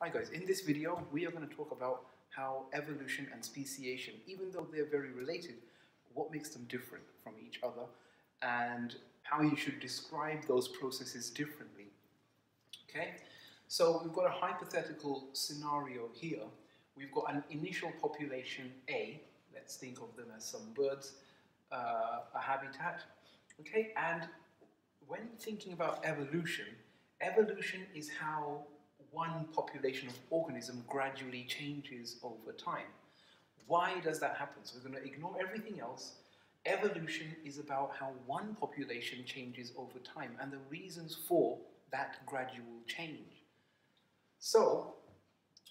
Hi guys, in this video we are going to talk about how evolution and speciation, even though they're very related, what makes them different from each other and how you should describe those processes differently. Okay, so we've got a hypothetical scenario here. We've got an initial population A, let's think of them as some birds, a habitat, okay, and when thinking about evolution, evolution is how one population of organism gradually changes over time. Why does that happen? So we're going to ignore everything else. Evolution is about how one population changes over time and the reasons for that gradual change. So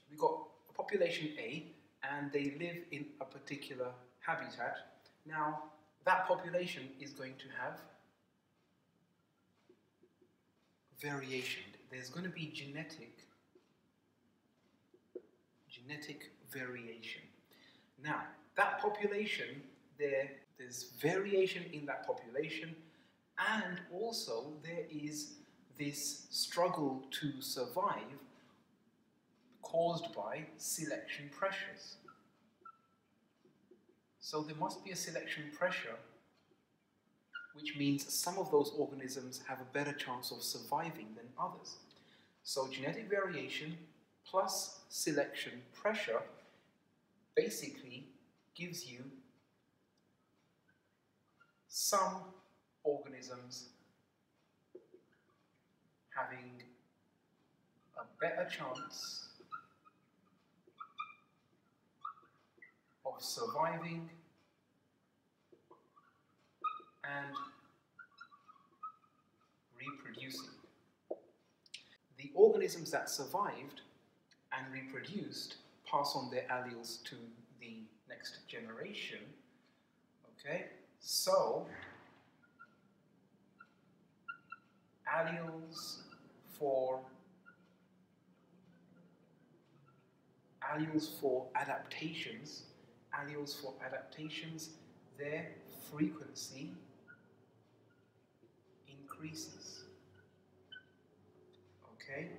we've got a population A and they live in a particular habitat. Now that population is going to have variation. There's going to be genetic variation. Now, that population, there's variation in that population, and also there is this struggle to survive caused by selection pressures. So there must be a selection pressure, which means some of those organisms have a better chance of surviving than others. So genetic variation plus selection pressure basically gives you some organisms having a better chance of surviving and reproducing. The organisms that survived and reproduced pass on their alleles to the next generation. Okay, so alleles for adaptations, their frequency increases. Okay,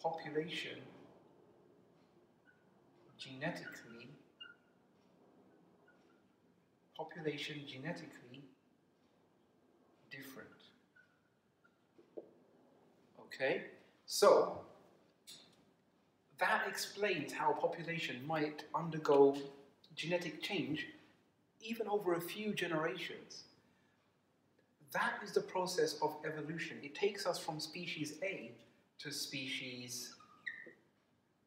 population genetically different. Okay, so that explains how population might undergo genetic change even over a few generations. That is the process of evolution. It takes us from species A to species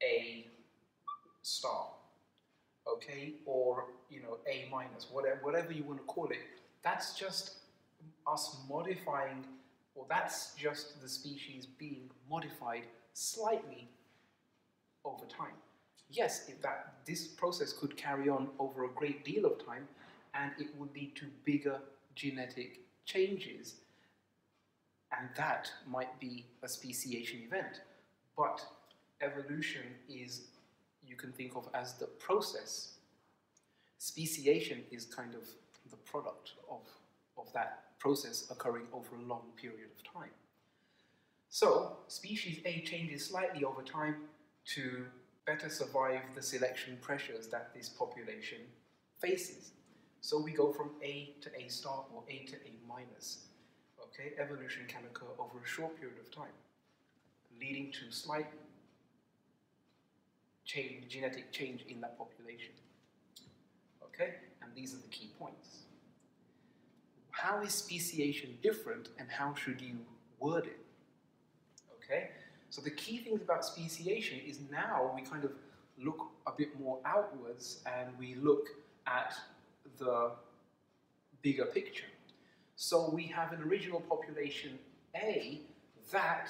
A*, okay, or A-, whatever you want to call it. That's just us modifying, or that's just the species being modified slightly over time. Yes, this process could carry on over a great deal of time, and it would lead to bigger genetic changes, and that might be a speciation event. But evolution is, you can think of as the process. Speciation is kind of the product of that process occurring over a long period of time. So species A changes slightly over time to better survive the selection pressures that this population faces. So we go from A to A*, or A to A-. Okay, evolution can occur over a short period of time, leading to slight change, genetic change in that population. Okay, and these are the key points. How is speciation different, and how should you word it? Okay, so the key things about speciation is now we kind of look a bit more outwards and we look at the bigger picture. So we have an original population A that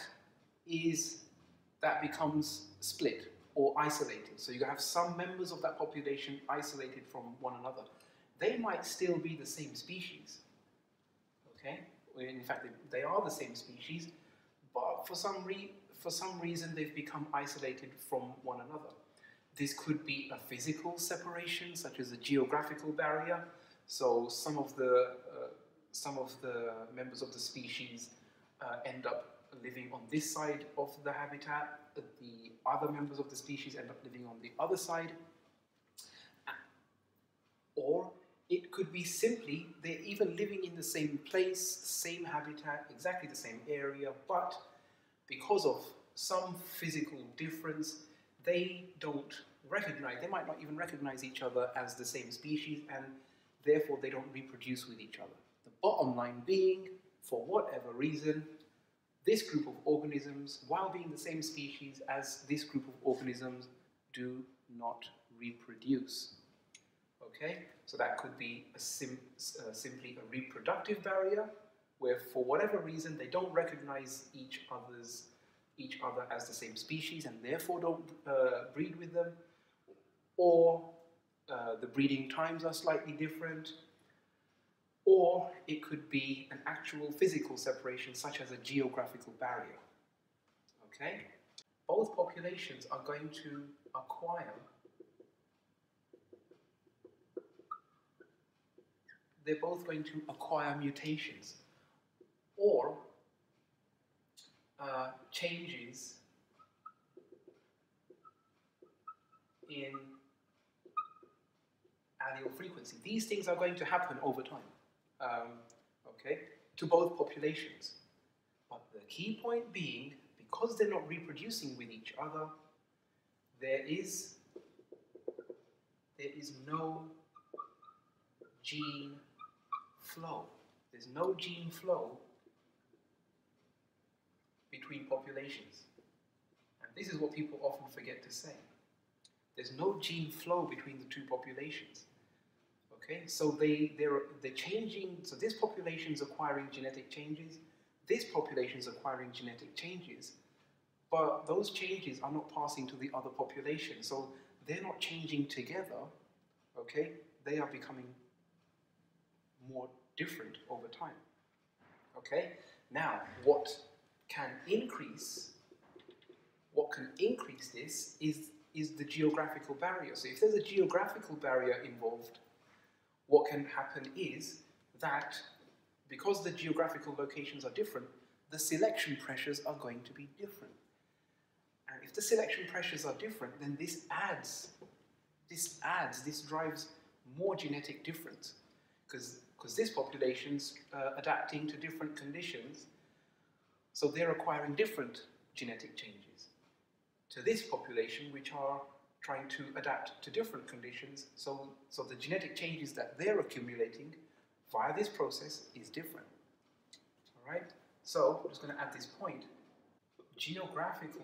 becomes split or isolated. So you have some members of that population isolated from one another. They might still be the same species. Okay, in fact they are the same species, but for some reason they've become isolated from one another. This could be a physical separation, such as a geographical barrier. So some of the members of the species end up living on this side of the habitat, the other members of the species end up living on the other side. Or it could be simply they're even living in the same place, same habitat, exactly the same area, but because of some physical difference, they don't recognize, they might not even recognize each other as the same species, and therefore they don't reproduce with each other. The bottom line being, for whatever reason, this group of organisms, while being the same species as this group of organisms, do not reproduce. Okay, so that could be a simply a reproductive barrier, where for whatever reason they don't recognize each other as the same species and therefore don't breed with them, or the breeding times are slightly different, or it could be an actual physical separation such as a geographical barrier. Okay? Both populations are going to acquire mutations or changes in allele frequency. These things are going to happen over time, okay, to both populations. But the key point being, because they're not reproducing with each other, there is no gene flow. There's no gene flow between populations. And this is what people often forget to say. There's no gene flow between the two populations. Okay, so they're changing, so this population's acquiring genetic changes, this population's acquiring genetic changes, but those changes are not passing to the other population. So they're not changing together, okay? They are becoming more different over time. Okay? Now, what can increase this is the geographical barrier. So if there's a geographical barrier involved, what can happen is that because the geographical locations are different, the selection pressures are going to be different. And if the selection pressures are different, then this drives more genetic difference, because this population's adapting to different conditions, so they're acquiring different genetic changes to this population, which are trying to adapt to different conditions, so the genetic changes that they're accumulating via this process is different. All right, so I'm just going to add this point. A geographical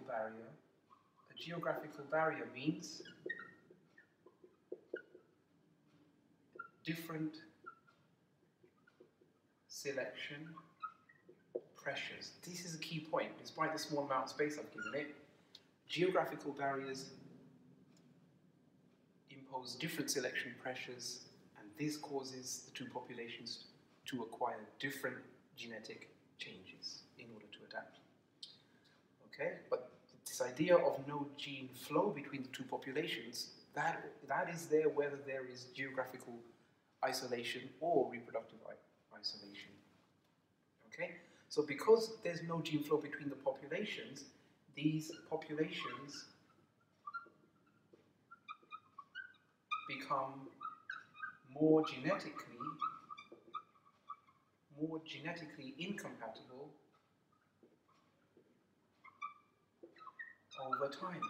barrier means different selection pressures. This is a key point, despite the small amount of space I've given it. Geographical barriers impose different selection pressures, and this causes the two populations to acquire different genetic changes in order to adapt. Okay, but this idea of no gene flow between the two populations, that is there whether there is geographical isolation or reproductive isolation. Okay, so because there's no gene flow between the populations, these populations become more genetically incompatible over time.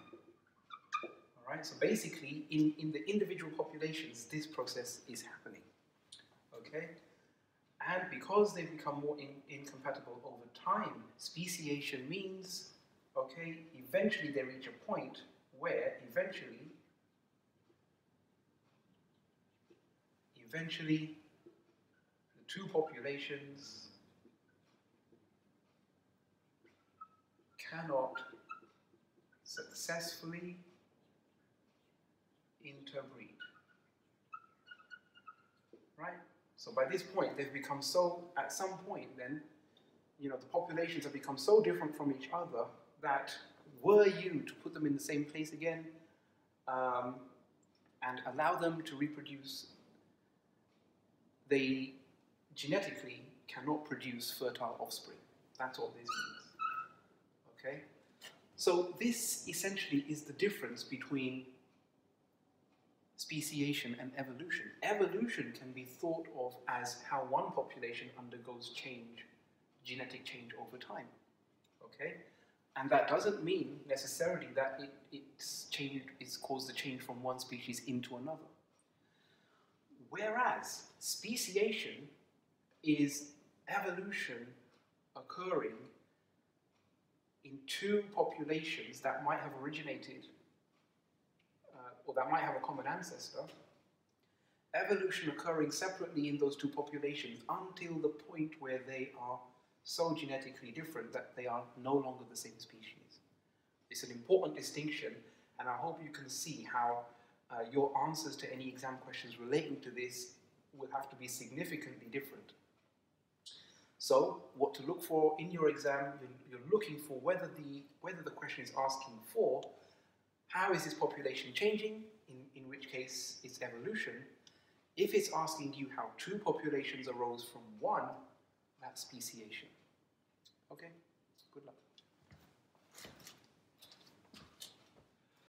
All right, so basically in the individual populations this process is happening. Okay? And because they become more incompatible over time, speciation means, okay, eventually they reach a point where eventually the two populations cannot successfully interbreed. Right? So by this point, they've become so, at some point then, you know, the populations have become so different from each other that were you to put them in the same place again and allow them to reproduce, they genetically cannot produce fertile offspring. That's all this means. Okay? So this essentially is the difference between speciation and evolution. Evolution can be thought of as how one population undergoes change, genetic change over time. Okay? And that doesn't mean necessarily that it's caused the change from one species into another. Whereas speciation is evolution occurring in two populations that might have originated or that might have a common ancestor, evolution occurring separately in those two populations until the point where they are so genetically different that they are no longer the same species. It's an important distinction, and I hope you can see how your answers to any exam questions relating to this will have to be significantly different. So, what to look for in your exam, you're looking for whether the question is asking for how is this population changing, in which case it's evolution. If it's asking you how two populations arose from one, that's speciation. Okay, good luck.